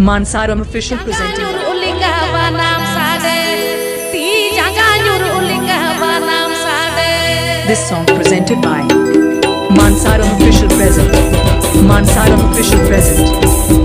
Mansaram official presenting. This song presented by Mansaram official present. Mansaram official present.